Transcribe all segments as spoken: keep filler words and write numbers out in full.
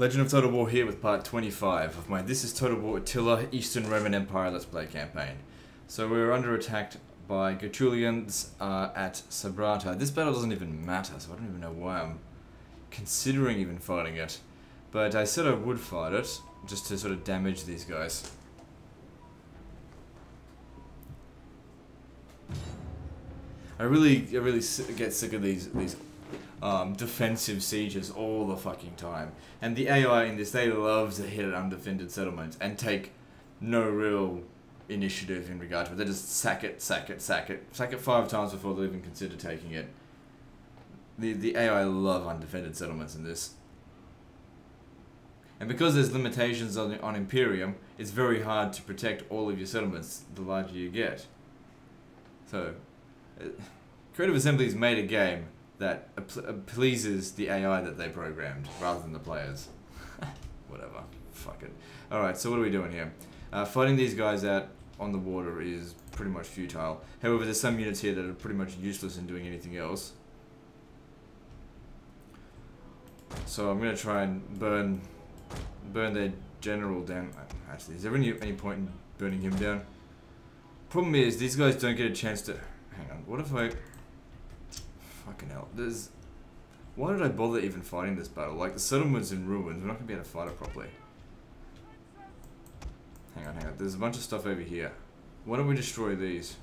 Legend of Total War here with part twenty-five of my This Is Total War Attila Eastern Roman Empire Let's Play campaign. So we were under attack by Gatulians uh, at Sabrata. This battle doesn't even matter, so I don't even know why I'm considering even fighting it. But I said I would fight it, just to sort of damage these guys. I really, I really get sick of these, these Um, defensive sieges all the fucking time. And the A I in this, they love to hit at undefended settlements and take no real initiative in regard to it. They just sack it, sack it, sack it, sack it five times before they even consider taking it. The, the A I love undefended settlements in this. And because there's limitations on, on Imperium, it's very hard to protect all of your settlements the larger you get. So, uh, Creative Assembly's made a game that pleases the A I that they programmed, rather than the players. Whatever. Fuck it. Alright, so what are we doing here? Uh, fighting these guys out on the water is pretty much futile. However, there's some units here that are pretty much useless in doing anything else. So I'm going to try and burn burn their general down. Actually, is there any, any point in burning him down? Problem is, these guys don't get a chance to... Hang on, what if I... Fucking hell, there's... Why did I bother even fighting this battle? Like, the settlement's in ruins, we're not gonna be able to fight it properly. Hang on, hang on, there's a bunch of stuff over here. Why don't we destroy these?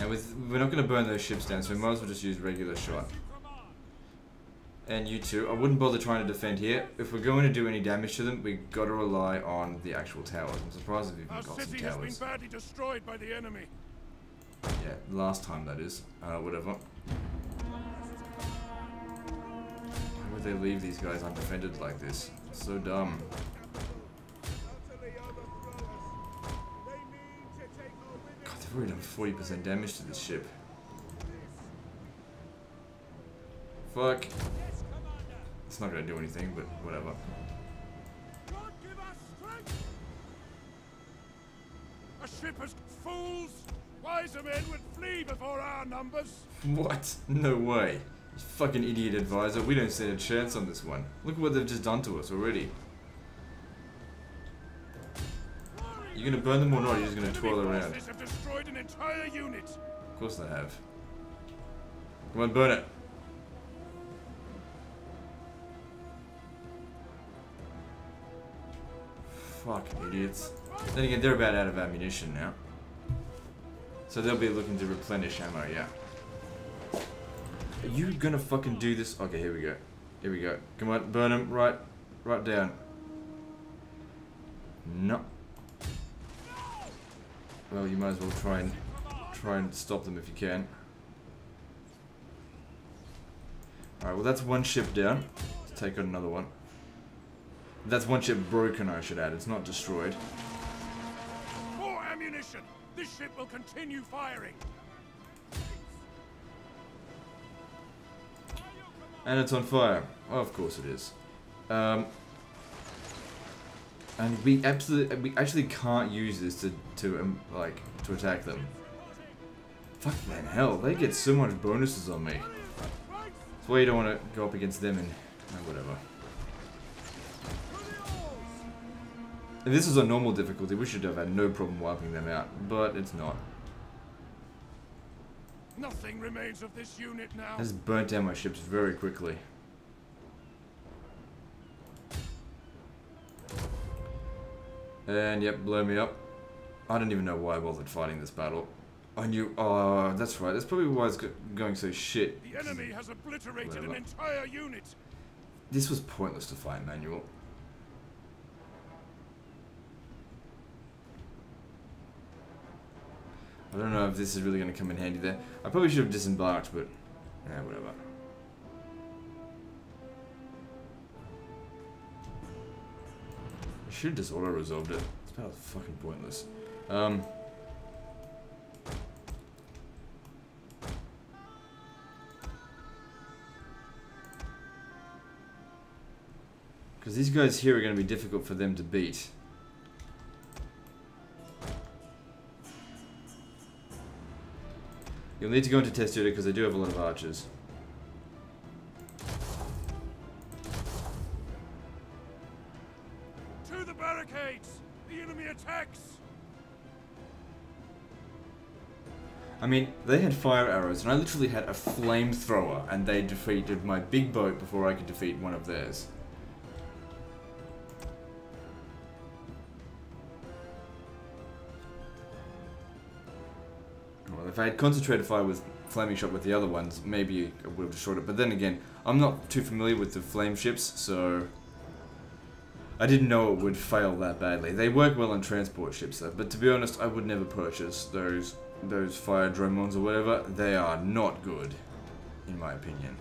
And with, we're not gonna burn those ships down, so we might as well just use regular shot. And you too. I wouldn't bother trying to defend here. If we're going to do any damage to them, we've got to rely on the actual towers. I'm surprised if we've even got some towers. Our city has been badly destroyed by the enemy. Yeah, last time that is. Uh, whatever. Why would they leave these guys undefended like this? It's so dumb. God, they've already done forty percent damage to this ship. Fuck. It's not going to do anything, but whatever. God give us strength. A ship has fools. Wiser men would flee before our numbers. What? No way. You fucking idiot advisor. We don't stand a chance on this one. Look at what they've just done to us already. You're going to burn them or not? You're just going to twirl around. Have destroyed an entire unit. Of course they have. Come on, burn it. Fuck, idiots. Then again, they're about out of ammunition now. So they'll be looking to replenish ammo, yeah. Are you gonna fucking do this? Okay, here we go. Here we go. Come on, burn them right, right down. No. Well, you might as well try and, try and stop them if you can. Alright, well that's one ship down. Let's take on another one. That's one ship broken, I should add. It's not destroyed. More ammunition! This ship will continue firing. And it's on fire. Oh, of course it is. Um, and we absolutely, we actually can't use this to, to um, like, to attack them. Fuck man, hell, they get so much bonuses on me. That's why you don't want to go up against them and uh, whatever. If this is a normal difficulty, we should have had no problem wiping them out, but it's not. Nothing remains of this unit now. I just burnt down my ships very quickly. And yep, blow me up. I don't even know why I bothered fighting this battle. I knew. Oh, that's right. That's probably why it's going so shit. The enemy has obliterated Whatever. an entire unit. This was pointless to fight, Manuel. I don't know if this is really going to come in handy there. I probably should have disembarked, but... yeah, whatever. I should have just auto-resolved it. This battle's fucking pointless. Um... Because these guys here are going to be difficult for them to beat. You'll need to go into test duty because they do have a lot of archers. I mean, they had fire arrows, and I literally had a flamethrower, and they defeated my big boat before I could defeat one of theirs. Well, if I had concentrated fire with flaming shot with the other ones, maybe I would have destroyed it. But then again, I'm not too familiar with the flame ships, so I didn't know it would fail that badly. They work well on transport ships, though. But to be honest, I would never purchase those... those fire dromons or whatever. They are not good, in my opinion.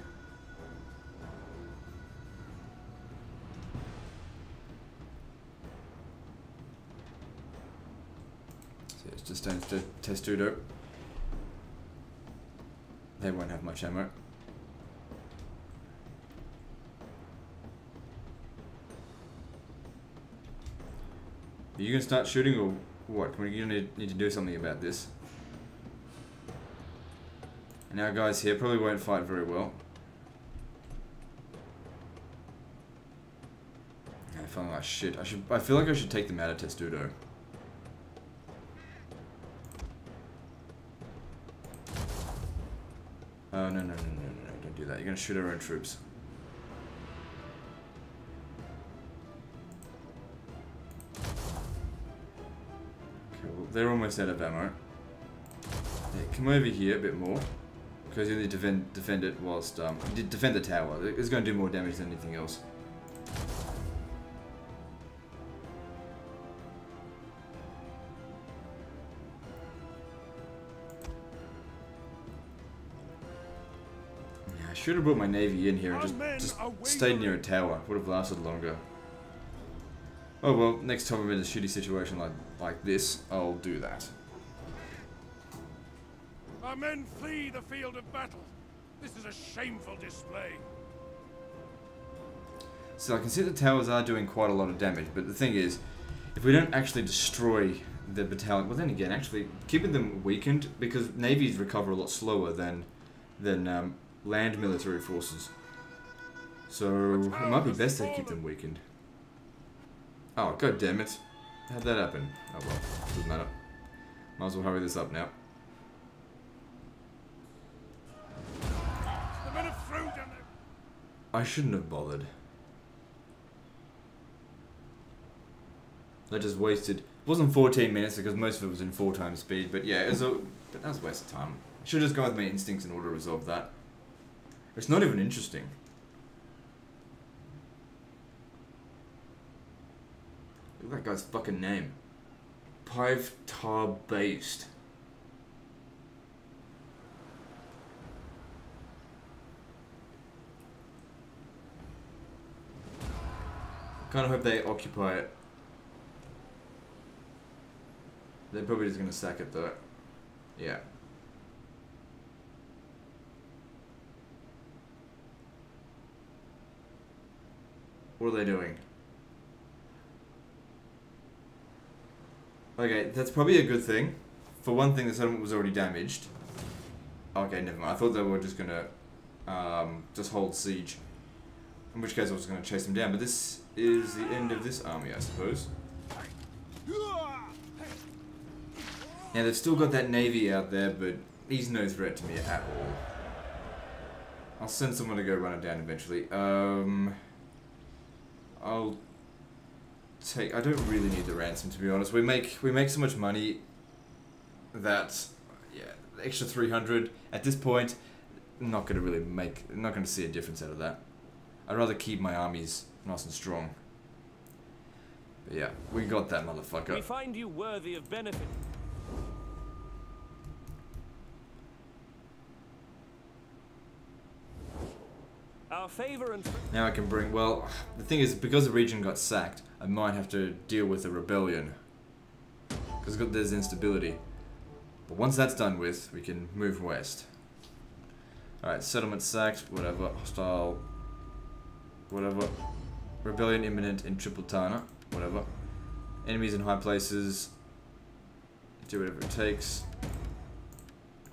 So it's just down to Testudo. They won't have much ammo. Are you gonna start shooting or what? We're gonna need, need to do something about this. And our guys here probably won't fight very well. I'm feeling like shit. I should. I feel like I should take them out of Testudo. Oh no no no no no! Don't do that. You're gonna shoot our own troops. Okay, well they're almost out of ammo. Yeah, come over here a bit more. Because you need to defend, defend it whilst, um, defend the tower. It's going to do more damage than anything else. Yeah, I should have brought my navy in here and just, just stayed near a tower. Would have lasted longer. Oh well, next time I'm in a shitty situation like, like this, I'll do that. Our men flee the field of battle. This is a shameful display. So I can see the towers are doing quite a lot of damage, but the thing is, if we don't actually destroy the battalion, well then again, actually keeping them weakened, because navies recover a lot slower than than um, land military forces. So it might be best to keep them weakened. Oh god damn it! How'd that happen? Oh well, doesn't matter. Might as well hurry this up now. I shouldn't have bothered. I just wasted... It wasn't fourteen minutes because most of it was in four times speed, but yeah, it was a, but that was a waste of time. I should have just gone with my instincts in order to resolve that. It's not even interesting. Look at that guy's fucking name. Pive Tar Based. I kind of hope they occupy it. They're probably just going to sack it though. Yeah. What are they doing? Okay, that's probably a good thing. For one thing, the settlement was already damaged. Okay, never mind. I thought they were just going to um, just hold siege. In which case I was going to chase them down, but this is the end of this army, I suppose. Now they've still got that navy out there, but he's no threat to me at all. I'll send someone to go run it down eventually. Um, I'll take. I don't really need the ransom, to be honest. We make we make so much money that yeah, the extra three hundred at this point. I'm not going to really make. I'm not going to see a difference out of that. I'd rather keep my armies nice and strong. But yeah, we got that motherfucker. We find you worthy of benefit. Our favor and now I can bring. Well, the thing is, because the region got sacked, I might have to deal with a rebellion because there's instability. But once that's done with, we can move west. All right, settlement sacked. Whatever hostile. Whatever. Rebellion imminent in Tripolitania. Whatever. Enemies in high places. Do whatever it takes.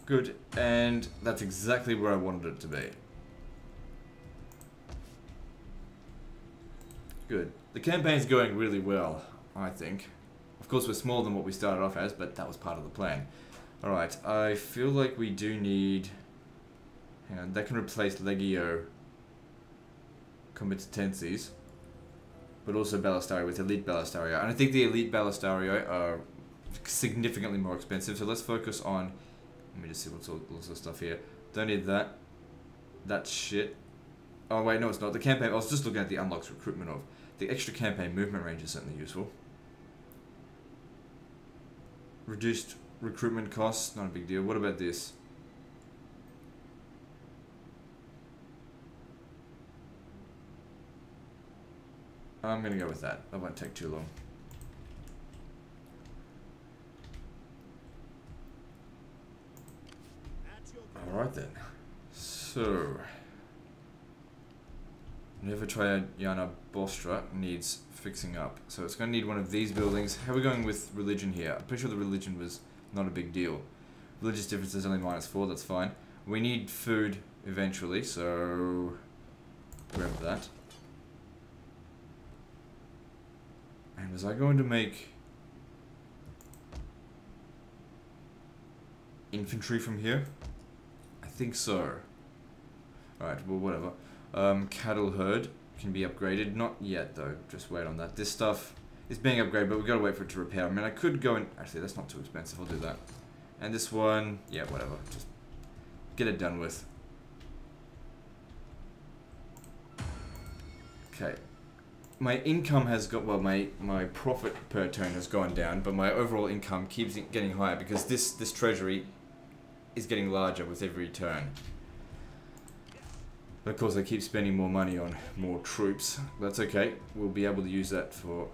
Good. And that's exactly where I wanted it to be. Good. The campaign's going really well, I think. Of course, we're smaller than what we started off as, but that was part of the plan. Alright, I feel like we do need... Hang on, that can replace Legio Comitatenses, but also Ballistaria with Elite Ballistaria. And I think the Elite Ballistaria are significantly more expensive, so let's focus on... Let me just see what's all, all this stuff here. Don't need that. That shit. Oh wait, no it's not. The campaign... I was just looking at the unlocks recruitment of. The extra campaign movement range is certainly useful. Reduced recruitment costs, not a big deal. What about this? I'm gonna go with that. That won't take too long. Alright then. So... Nevetriyana Bostra needs fixing up. So it's gonna need one of these buildings. How are we going with religion here? I'm pretty sure the religion was not a big deal. Religious difference is only minus four, that's fine. We need food eventually, so... grab that. And was I going to make... infantry from here? I think so. Alright, well whatever. Um, cattle herd can be upgraded. Not yet, though. Just wait on that. This stuff is being upgraded, but we've got to wait for it to repair. I mean, I could go and... Actually, that's not too expensive. I'll do that. And this one... Yeah, whatever. Just get it done with. Okay. My income has got... Well, my, my profit per turn has gone down, but my overall income keeps getting higher because this, this treasury is getting larger with every turn. But of course I keep spending more money on more troops. That's okay. We'll be able to use that for...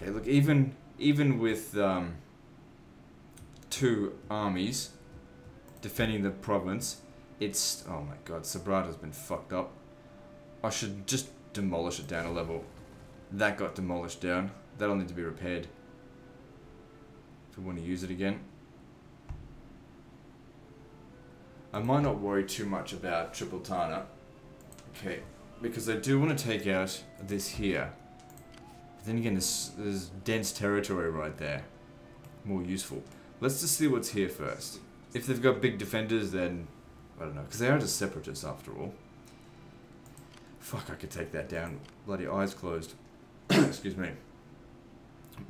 Okay, look, even even with um, two armies defending the province, it's... Oh my god, Sabrata's been fucked up. I should just demolish it down a level. That got demolished down. That'll need to be repaired. If we want to use it again. I might not worry too much about Tripolitania, okay, because I do want to take out this here. But then again, there's, there's dense territory right there. More useful. Let's just see what's here first. If they've got big defenders, then I don't know, because they are just separatists after all. Fuck, I could take that down. Bloody eyes closed. Excuse me.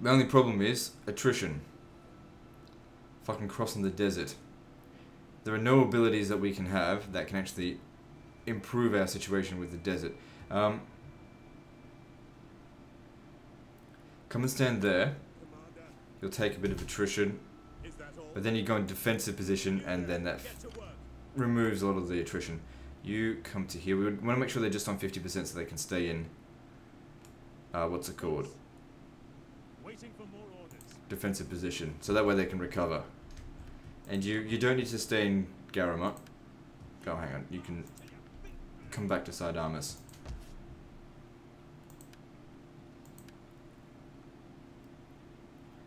The only problem is attrition. Fucking crossing the desert. There are no abilities that we can have that can actually improve our situation with the desert. Um, come and stand there. You'll take a bit of attrition. But then you go in defensive position and then that removes a lot of the attrition. You come to here. We would want to make sure they're just on fifty percent so they can stay in... Uh, what's it called? Defensive position. So that way they can recover. And you, you don't need to stay in Garamut. Oh, hang on. You can come back to Sidamus.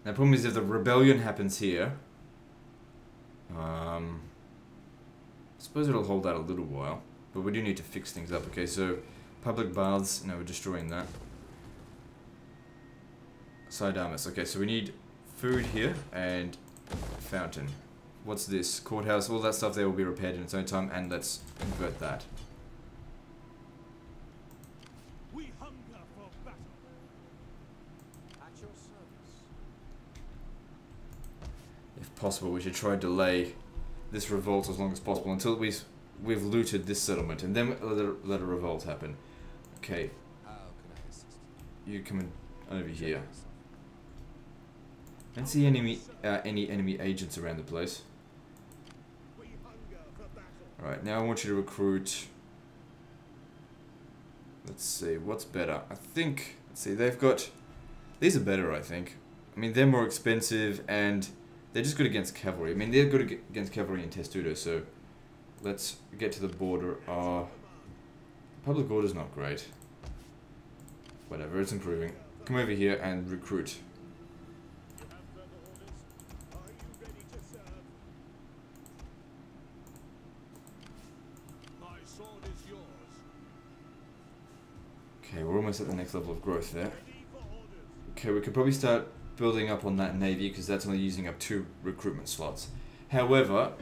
Now, the problem is if the rebellion happens here... Um, I suppose it'll hold out a little while. But we do need to fix things up. Okay, so public baths. No, we're destroying that. Sidamus. Okay, so we need food here and fountain. What's this? Courthouse, all that stuff there will be repaired in its own time, and let's convert that. We hunger for battle. At your service. If possible, we should try to delay this revolt as long as possible until we've, we've looted this settlement, and then let a, let a revolt happen. Okay. How can I assist you? You come in over here. I don't see enemy, uh, any enemy agents around the place. Alright, now I want you to recruit... Let's see, what's better? I think... Let's see, they've got... These are better, I think. I mean, they're more expensive, and they're just good against cavalry. I mean, they're good against cavalry and testudo, so... Let's get to the border. Uh, public order's not great. Whatever, it's improving. Come over here and recruit. Okay, we're almost at the next level of growth there. Okay, we could probably start building up on that navy, because that's only using up two recruitment slots. However,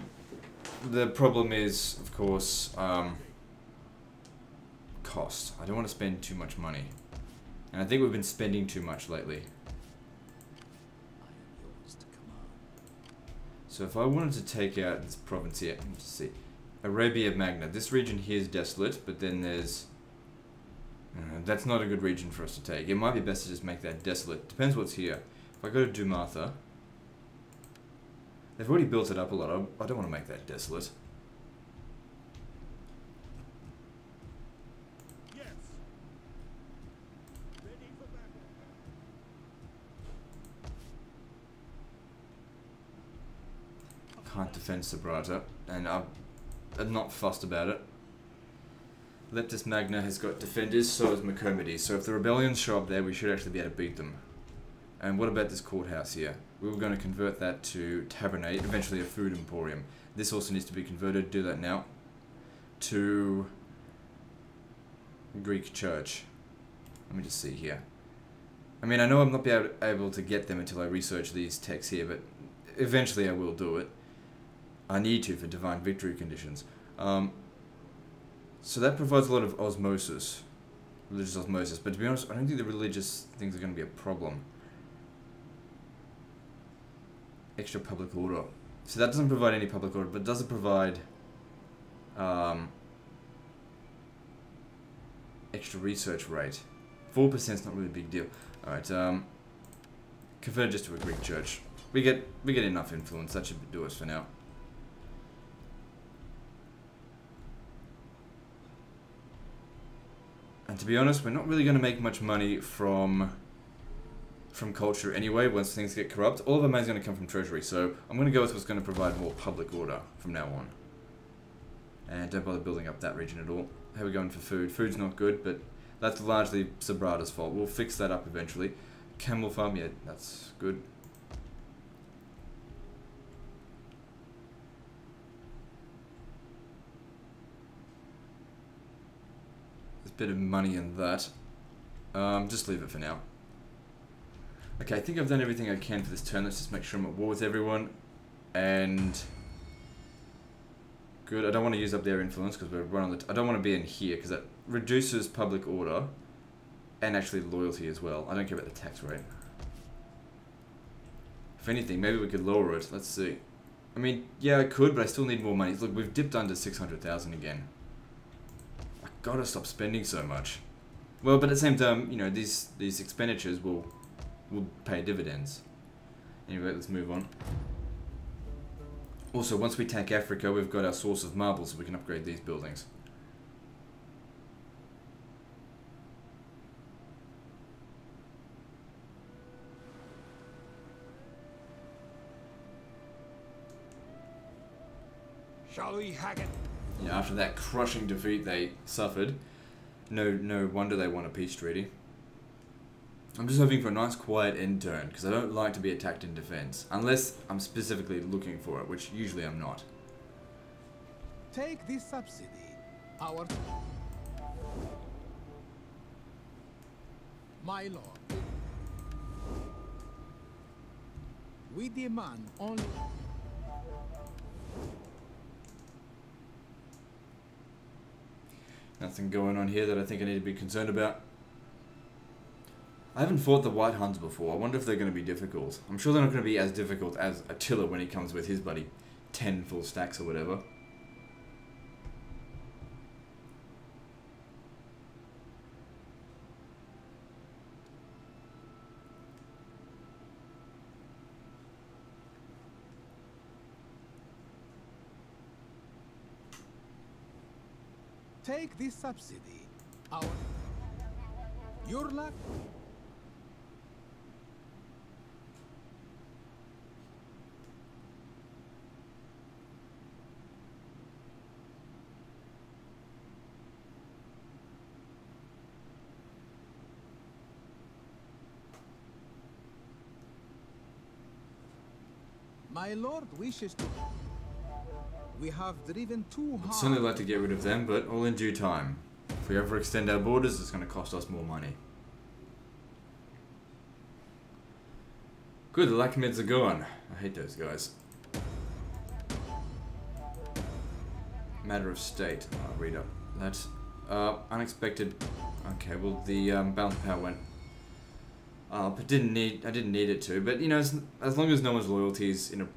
the problem is, of course, um, cost. I don't want to spend too much money. And I think we've been spending too much lately. So if I wanted to take out this province here, let me just see. Arabia Magna. This region here is desolate, but then there's... Uh, that's not a good region for us to take. It might be best to just make that desolate. Depends what's here. If I go to Dumatha... They've already built it up a lot. I don't want to make that desolate. Yes. Ready for battle. Can't defend Sabrata, and I'm, I'm not fussed about it. Leptis Magna has got defenders, so has Macomides. So if the rebellions show up there, we should actually be able to beat them. And what about this courthouse here? We were going to convert that to Tabernate, eventually a food emporium. This also needs to be converted, do that now, to Greek church. Let me just see here. I mean, I know I'm not be able, able to get them until I research these texts here, but eventually I will do it. I need to for divine victory conditions. Um, so that provides a lot of osmosis, religious osmosis, but to be honest, I don't think the religious things are going to be a problem. Extra public order. So that doesn't provide any public order, but does it provide um, extra research rate? four percent is not really a big deal. Alright, um, convert just to a Greek church. We get, we get enough influence, that should do us for now. And to be honest, we're not really going to make much money from... from culture anyway, once things get corrupt. All of the money's going to come from treasury, so I'm going to go with what's going to provide more public order from now on. And don't bother building up that region at all. How are we going for food? Food's not good, but that's largely Sabrata's fault. We'll fix that up eventually. Camel farm, yeah, that's good. There's a bit of money in that. Um, just leave it for now. Okay, I think I've done everything I can for this turn. Let's just make sure I'm at war with everyone. And... Good, I don't want to use up their influence because we're right on the... T I don't want to be in here because that reduces public order. And actually loyalty as well. I don't care about the tax rate. If anything, maybe we could lower it. Let's see. I mean, yeah, I could, but I still need more money. Look, we've dipped under six hundred thousand again. I gotta stop spending so much. Well, but at the same time, you know, these, these expenditures will... we'll pay dividends. Anyway, let's move on. Also, once we take Africa, we've got our source of marble, so we can upgrade these buildings. Shall we hack it? Yeah, after that crushing defeat they suffered, no, no wonder they won a peace treaty. I'm just hoping for a nice quiet end turn, because I don't like to be attacked in defense. Unless I'm specifically looking for it, which usually I'm not. Take this subsidy. Our... My lord. We demand only... Nothing going on here that I think I need to be concerned about. I haven't fought the White Huns before. I wonder if they're going to be difficult. I'm sure they're not going to be as difficult as Attila when he comes with his bloody ten full stacks or whatever. Take this subsidy. Our... Your luck... My lord wishes to. We have driven too hard. I'd certainly like to get rid of them, but all in due time. If we overextend our borders, it's going to cost us more money. Good, the Lakhmids are gone. I hate those guys. Matter of state. I'll read up. That's uh, unexpected. Okay, well the um, balance power went up. It didn't need. I didn't need it to, but you know, as, as long as no one's loyalty is in a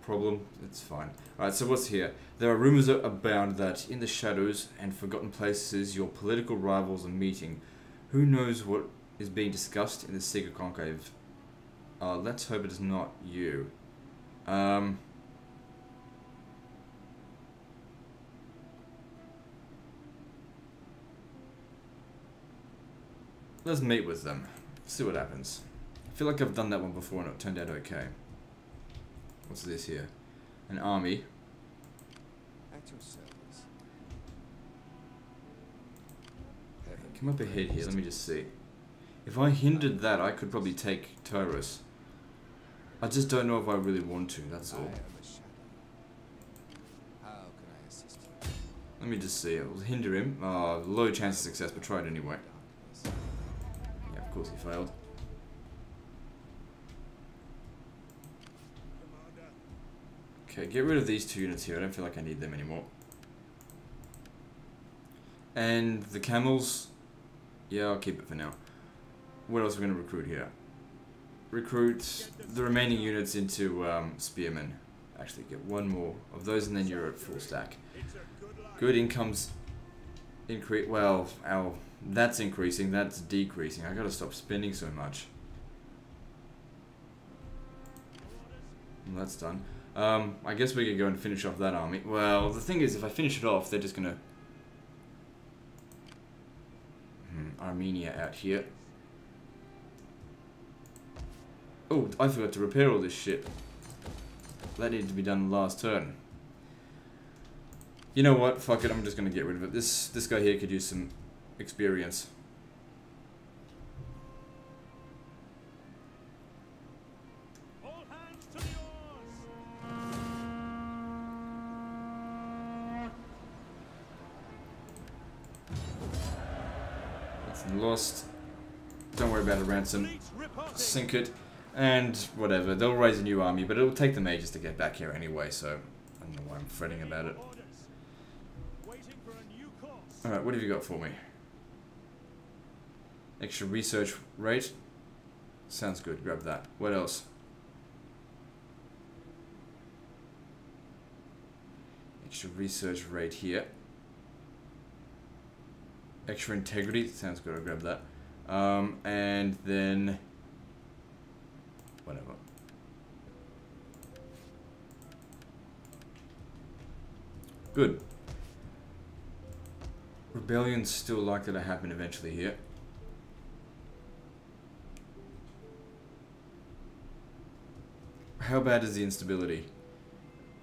problem, it's fine. All right. So what's here? There are rumors abound that in the shadows and forgotten places, your political rivals are meeting. Who knows what is being discussed in the secret conclave? Uh, let's hope it is not you. Um. Let's meet with them. See what happens. I feel like I've done that one before and it turned out okay. What's this here? An army. At your service. Right, come up ahead here. Let me just see. If I hindered that, I could probably take Taurus. I just don't know if I really want to. That's all. Let me just see. It will hinder him. Uh, low chance of success, but try it anyway. Of course he failed. Okay, get rid of these two units here. I don't feel like I need them anymore. And the camels. Yeah, I'll keep it for now. What else are we going to recruit here? Recruit the remaining units into um, spearmen. Actually, get one more of those and then you're at full stack. Good incomes increase. Well, our... That's increasing, that's decreasing. I gotta stop spending so much. Well, that's done. Um, I guess we could go and finish off that army. Well, the thing is, if I finish it off, they're just gonna... Hmm, Armenia out here. Oh, I forgot to repair all this shit. That needed to be done last turn. You know what? Fuck it, I'm just gonna get rid of it. This, this guy here could use some... experience. All hands to the oars. That's lost. Don't worry about a ransom. Sink it. And whatever. They'll raise a new army, but it'll take them ages to get back here anyway, so I don't know why I'm fretting about it. Alright, what have you got for me? Extra research rate. Sounds good, grab that. What else? Extra research rate here. Extra integrity. Sounds good, I'll grab that. Um, and then... whatever. Good. Rebellion's still likely to happen eventually here. How bad is the instability? It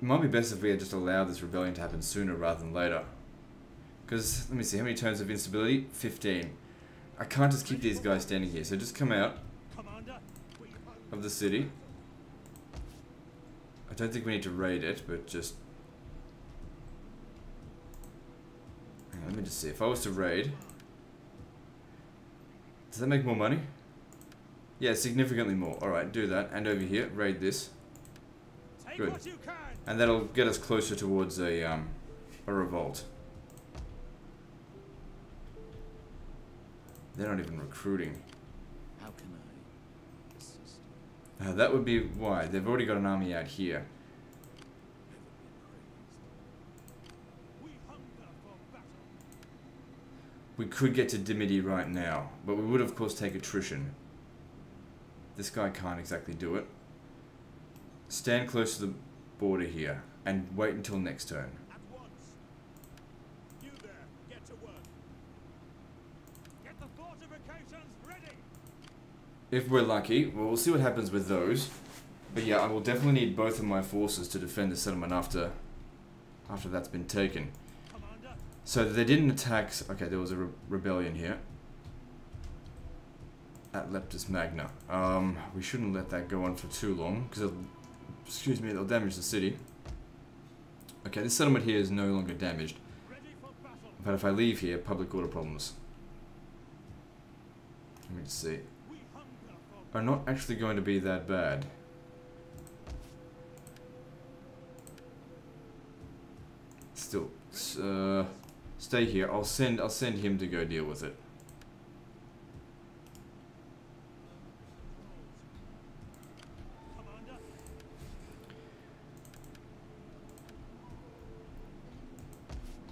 might be best if we had just allowed this rebellion to happen sooner rather than later. Because, let me see, how many turns of instability? fifteen. I can't just keep these guys standing here, so just come out of the city. I don't think we need to raid it, but just... hang on, let me just see, if I was to raid... does that make more money? Yeah, significantly more. Alright, do that. And over here, raid this. Good. And that'll get us closer towards a um, a revolt. They're not even recruiting. How can I? Uh, that would be why. They've already got an army out here. We could get to Dimity right now, but we would of course take attrition. This guy can't exactly do it. Stand close to the border here and wait until next turn. At once. You there, get to work. Get the fortifications ready. If we're lucky, well, we'll see what happens with those. But yeah, I will definitely need both of my forces to defend the settlement after after that's been taken. Commander. So they didn't attack. Okay, there was a re rebellion here. At Leptis Magna. Um, we shouldn't let that go on for too long because it'll, excuse me, it'll damage the city. Okay, this settlement here is no longer damaged. But if I leave here, public order problems. Let me just see. are not actually going to be that bad. Still, uh, stay here. I'll send. I'll send him to go deal with it.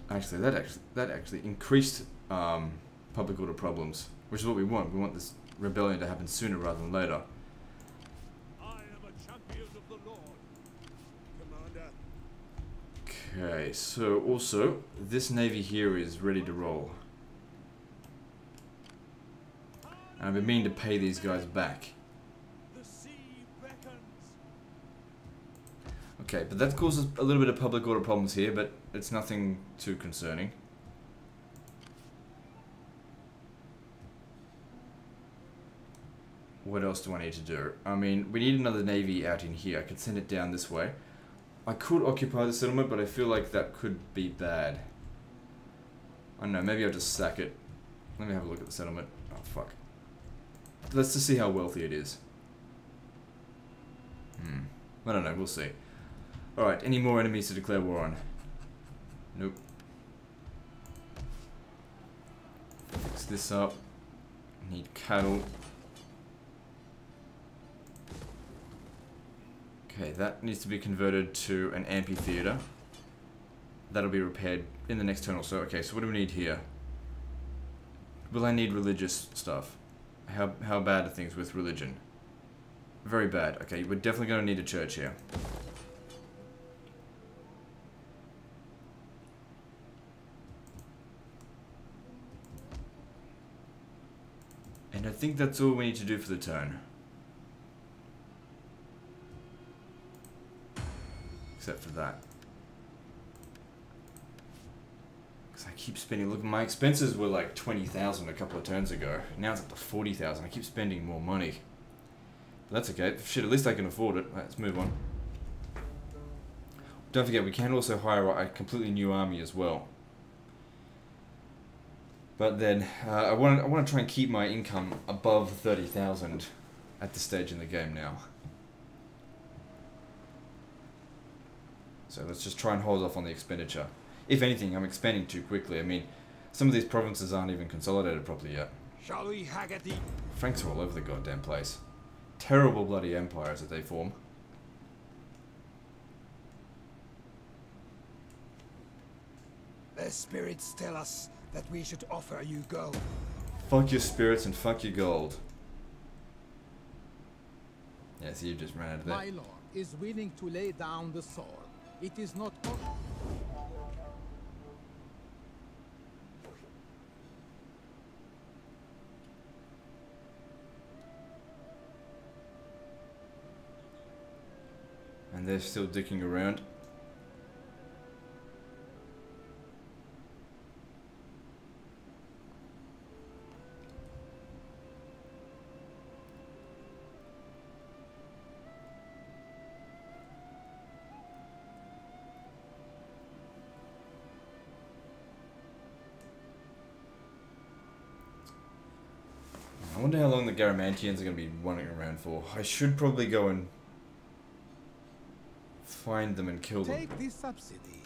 Actually, that actually that actually increased um, public order problems, which is what we want. We want this rebellion to happen sooner rather than later. I am a champion of the Lord, Commander. Okay, so also this navy here is ready to roll. And I've been meaning to pay these guys back. The sea beckons. Okay, but that causes a little bit of public order problems here, but it's nothing too concerning. What else do I need to do? I mean, we need another navy out in here. I could send it down this way. I could occupy the settlement, but I feel like that could be bad. I don't know, maybe I'll just sack it. Let me have a look at the settlement. Oh, fuck. Let's just see how wealthy it is. Hmm. I don't know, we'll see. Alright, any more enemies to declare war on? Nope. Fix this up. Need cattle. Okay, that needs to be converted to an amphitheater. That'll be repaired in the next turn or so. Okay, so what do we need here? Will I need religious stuff? How, how bad are things with religion? Very bad. Okay, we're definitely going to need a church here. And I think that's all we need to do for the turn. Except for that. Because I keep spending... Look, my expenses were like twenty thousand a couple of turns ago. Now it's up to forty thousand. I keep spending more money. But that's okay. Shit, at least I can afford it. Right, let's move on. Don't forget, we can also hire a completely new army as well. But then, uh, I want to I want to try and keep my income above thirty thousand at this stage in the game now. So let's just try and hold off on the expenditure. If anything, I'm expanding too quickly. I mean, some of these provinces aren't even consolidated properly yet. Shall we hack at the... Franks are all over the goddamn place. Terrible bloody empires that they form. Their spirits tell us that we should offer you gold. Fuck your spirits and fuck your gold. Yeah, so you just ran out of there. My lord is willing to lay down the sword. It is not... And they're still dicking around. I wonder how long the Garamantians are going to be wandering around for. I should probably go and find them and kill them. Take this subsidy.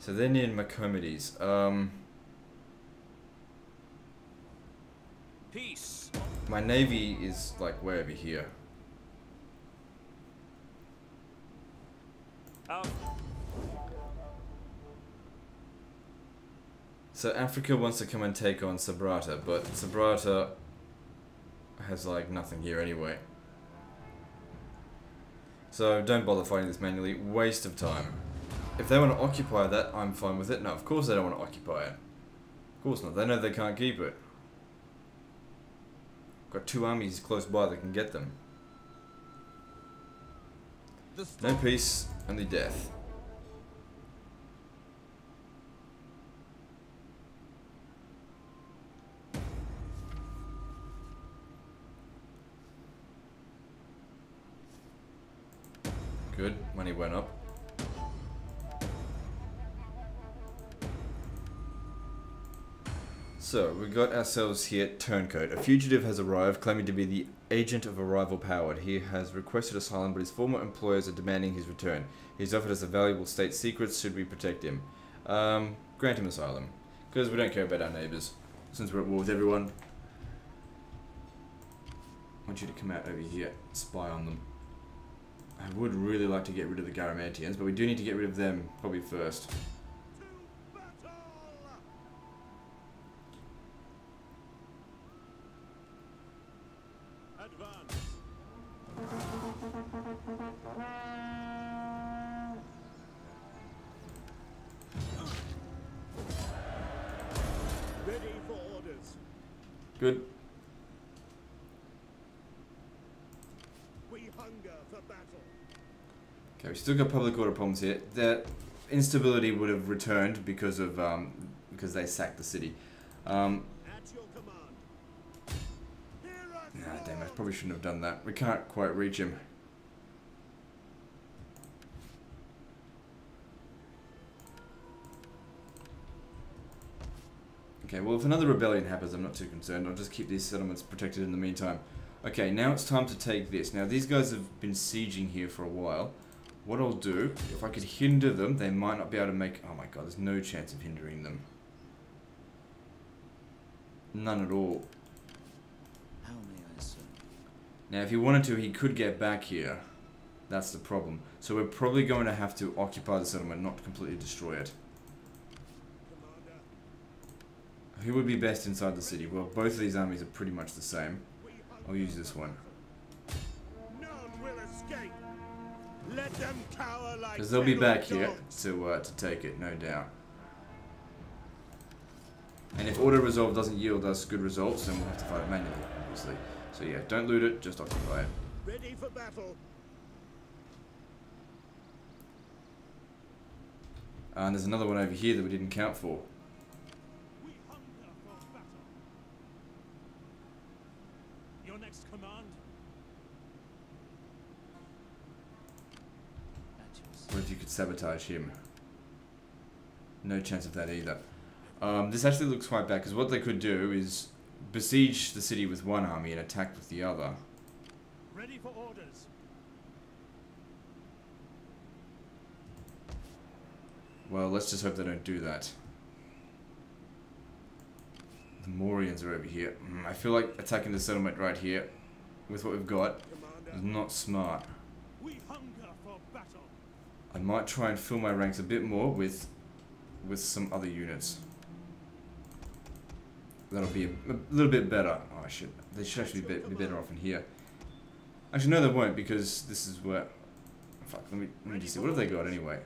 So they're near Macomides. Um, Peace. My navy is like way over here. Um. So Africa wants to come and take on Sabrata, but Sabrata has like nothing here anyway. So don't bother fighting this manually, waste of time. If they want to occupy that, I'm fine with it. No, of course they don't want to occupy it. Of course not, they know they can't keep it. Got two armies close by that can get them. No peace, only death. Good, money went up. So, we got ourselves here Turncoat. A fugitive has arrived, claiming to be the agent of a rival power. He has requested asylum, but his former employers are demanding his return. He's offered us a valuable state secret, should we protect him? Um, grant him asylum. Because we don't care about our neighbours, since we're at war with everyone. I want you to come out over here, spy on them. I would really like to get rid of the Garamantians, but we do need to get rid of them probably first. Good. We hunger for battle. Okay, we still got public order problems here. The instability would have returned because of um, because they sacked the city. Um, At your command. Nah, damn! I probably shouldn't have done that. We can't quite reach him. Okay, well, if another rebellion happens, I'm not too concerned. I'll just keep these settlements protected in the meantime. Okay, now it's time to take this. Now, these guys have been sieging here for a while. What I'll do, if I could hinder them, they might not be able to make... Oh my god, there's no chance of hindering them. None at all. How may I serve? Now, if he wanted to, he could get back here. That's the problem. So we're probably going to have to occupy the settlement, not completely destroy it. Who would be best inside the city? Well, both of these armies are pretty much the same. I'll use this one. Because they'll be back here to, uh, to take it, no doubt. And if auto resolve doesn't yield us good results, then we'll have to fight it manually, obviously. So yeah, don't loot it, just occupy it. Ready for battle. Uh, and there's another one over here that we didn't count for. What if you could sabotage him? No chance of that either. Um, this actually looks quite bad, because what they could do is besiege the city with one army and attack with the other. Ready for orders. Well, let's just hope they don't do that. The Mauryans are over here. Mm, I feel like attacking the settlement right here, with what we've got, is not smart. We hunger for battle. I might try and fill my ranks a bit more with with some other units. That'll be a, a little bit better. Oh, I should. They should actually be, be better off in here. Actually, no, they won't, because this is where... Fuck, let me, let me just see. What have they got, anyway?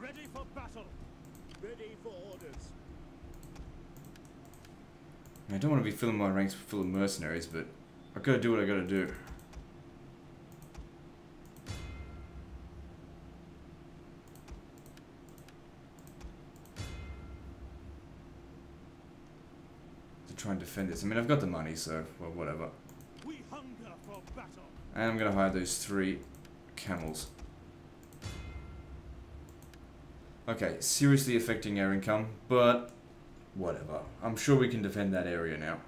Ready for battle. Ready for orders. I don't want to be filling my ranks full of mercenaries, but I've got to do what I've got to do. Try and defend this. I mean, I've got the money, so well, whatever. We hunger for battle. And I'm gonna hire those three camels. Okay, seriously affecting our income, but whatever. I'm sure we can defend that area now.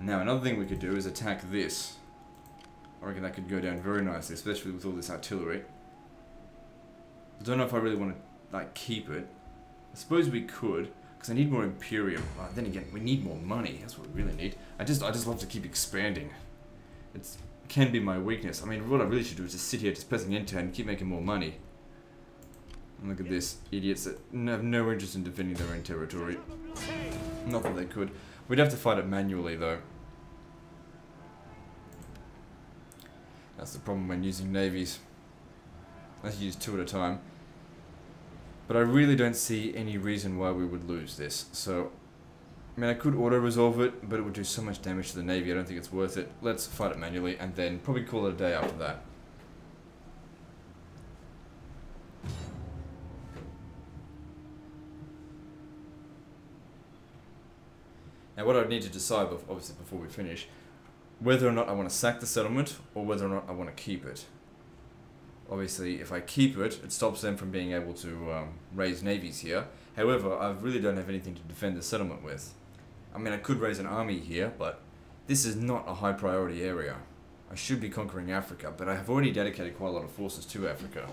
Now, another thing we could do is attack this. I reckon that could go down very nicely, especially with all this artillery. I don't know if I really want to like keep it. I suppose we could, because I need more Imperium. Well, then again, we need more money. That's what we really need. I just, I just love to keep expanding. It's, it can be my weakness. I mean, what I really should do is just sit here, just pressing enter, and keep making more money. And look at this, idiots that have no interest in defending their own territory. Not that they could. We'd have to fight it manually, though. That's the problem when using navies. Unless you use two at a time. But I really don't see any reason why we would lose this, so... I mean, I could auto-resolve it, but it would do so much damage to the navy, I don't think it's worth it. Let's fight it manually, and then probably call it a day after that. Now, what I would need to decide, obviously, before we finish, whether or not I want to sack the settlement, or whether or not I want to keep it. Obviously, if I keep it, it stops them from being able to um, raise navies here. However, I really don't have anything to defend the settlement with. I mean, I could raise an army here, but this is not a high priority area. I should be conquering Africa, but I have already dedicated quite a lot of forces to Africa.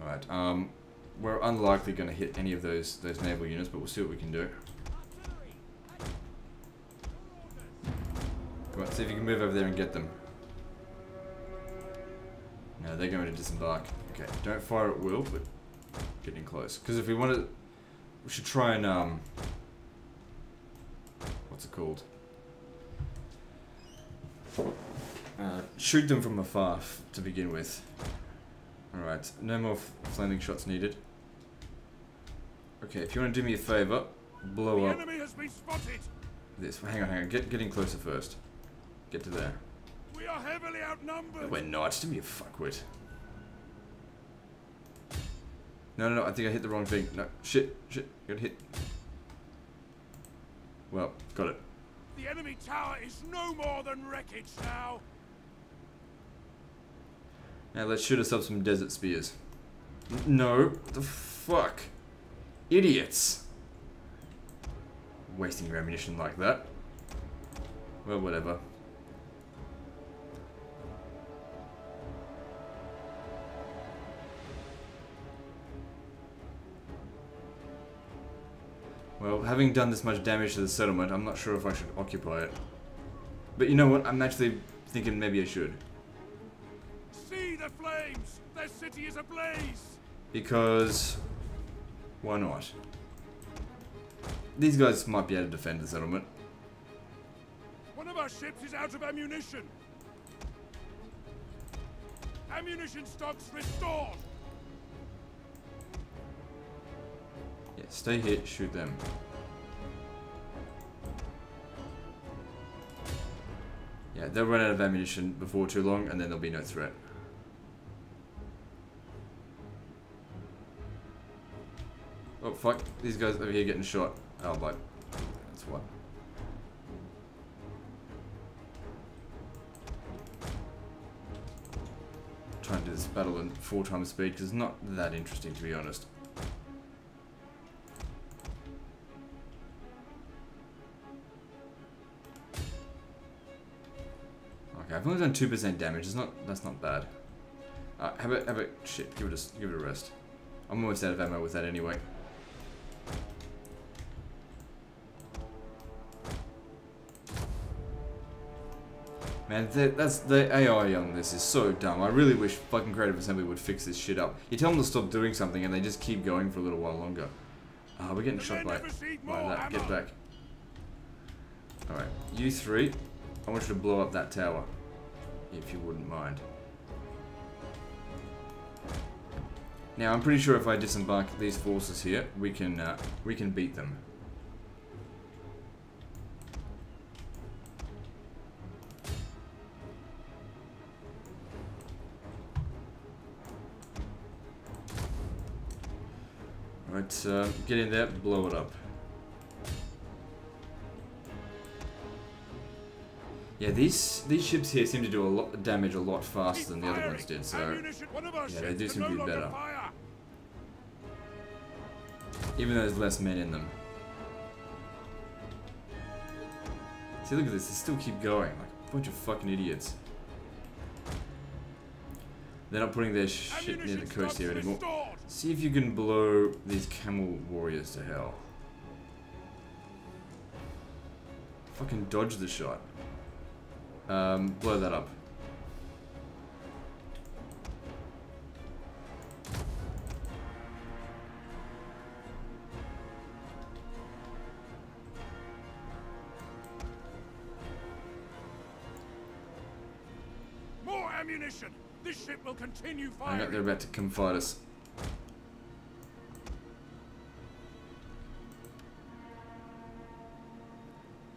Alright, um, we're unlikely going to hit any of those, those naval units, but we'll see what we can do. Come on, see if you can move over there and get them. No, they're going to disembark. Okay, don't fire at will, but getting close. Because if we want to... We should try and... um, what's it called? Uh, shoot them from afar to begin with. Alright, no more flaming shots needed. Okay, if you want to do me a favour, blow up this. Hang on, hang on. Get, get in closer first. Get to there. We are heavily outnumbered. No, we're not. Don't be a fuckwit. No, no, no, I think I hit the wrong thing. No, shit, shit, got hit. Well, got it. The enemy tower is no more than wreckage now. Now let's shoot us up some desert spears. No, what the fuck? Idiots! Wasting your ammunition like that. Well, whatever. Well, having done this much damage to the settlement, I'm not sure if I should occupy it. But you know what? I'm actually thinking maybe I should. See the flames! Their city is ablaze! Because... why not? These guys might be able to defend the settlement. One of our ships is out of ammunition! Ammunition stocks restored! Yeah, stay here, shoot them. Yeah, they'll run out of ammunition before too long, and then there'll be no threat. Oh, fuck. These guys over here getting shot. Oh, but that's what. I'm trying to do this battle in four times speed, because it's not that interesting, to be honest. I've only done two percent damage. It's not. That's not bad. Uh, how about? How about? Shit. Give it a. Give it a rest. I'm almost out of ammo with that anyway. Man, that's the A I on this is so dumb. I really wish fucking Creative Assembly would fix this shit up. You tell them to stop doing something, and they just keep going for a little while longer. Ah, uh, we're getting shot by, by that. Get back. All right, you three. I want you to blow up that tower. If you wouldn't mind. Now I'm pretty sure if I disembark these forces here, we can uh, we can beat them. Alright, uh, get in there, blow it up. Yeah, these these ships here seem to do a lot of damage a lot faster than the other ones did, so yeah, they do seem to be better. Even though there's less men in them. See, look at this, they still keep going, like a bunch of fucking idiots. They're not putting their shit near the coast here anymore. See if you can blow these camel warriors to hell. Fucking dodge the shot. Um, blow that up. More ammunition. This ship will continue firing. I know they're about to come fight us.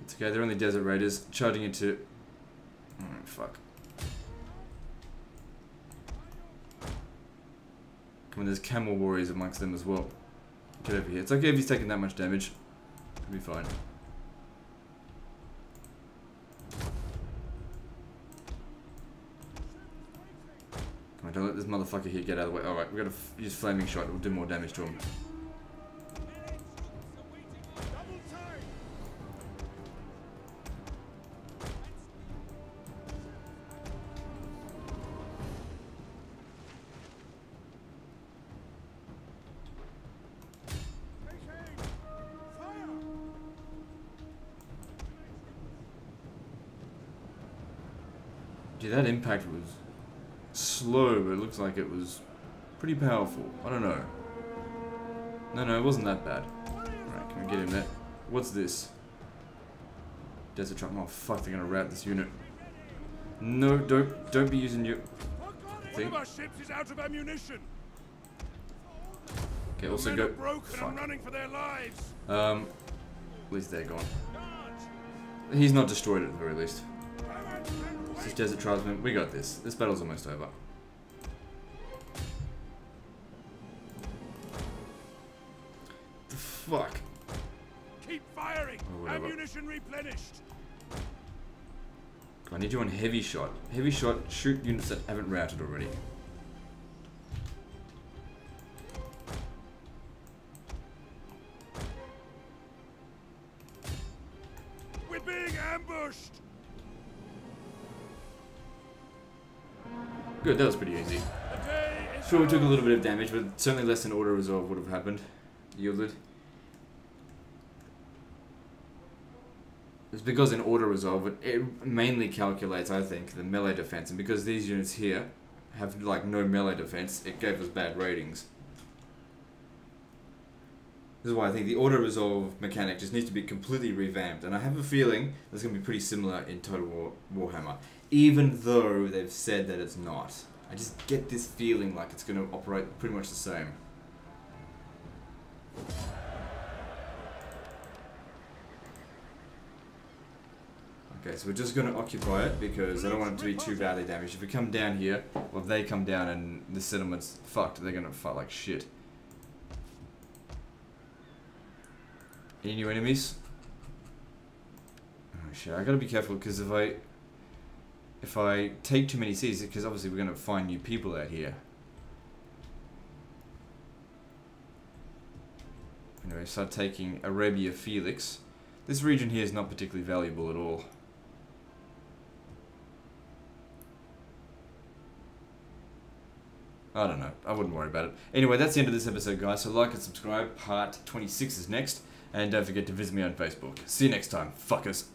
It's okay. They're only desert raiders charging into. Mm, fuck. Come on, there's camel warriors amongst them as well. Get over here. It's okay if he's taking that much damage. It'll be fine. Alright, don't let this motherfucker here get out of the way. Alright, we gotta f use flaming shot. It'll do more damage to him. Dude, that impact was slow, but it looks like it was pretty powerful. I don't know. No, no, it wasn't that bad. Alright, can we get in there? What's this? Desert truck. Oh, fuck, they're gonna rout this unit. No, don't, don't be using your thing. One of our ships is out of ammunition. Okay, also go. Fuck. Um, at least they're gone. He's not destroyed at the very least. This desert tribesman, we got this. This battle's almost over. The fuck. Keep firing. Oh, ammunition replenished. I need you on heavy shot. Heavy shot, shoot units that haven't routed already. We're being ambushed. Good, that was pretty easy. Sure, we took a little bit of damage, but certainly less than auto resolve would have happened. Yielded. It's because in auto resolve, it, it mainly calculates, I think, the melee defense, and because these units here have like no melee defense, it gave us bad ratings. This is why I think the auto resolve mechanic just needs to be completely revamped, and I have a feeling that's going to be pretty similar in Total War Warhammer. Even though they've said that it's not. I just get this feeling like it's going to operate pretty much the same. Okay, so we're just going to occupy it because I don't want it to be too badly damaged. If we come down here, well, if they come down and the settlement's fucked, they're going to fight like shit. Any new enemies? Oh shit, I gotta be careful because if I... If I take too many seas, because obviously we're going to find new people out here. Anyway, start taking Arabia Felix. This region here is not particularly valuable at all. I don't know. I wouldn't worry about it. Anyway, that's the end of this episode, guys. So like and subscribe. Part twenty-six is next. And don't forget to visit me on Facebook. See you next time, fuckers.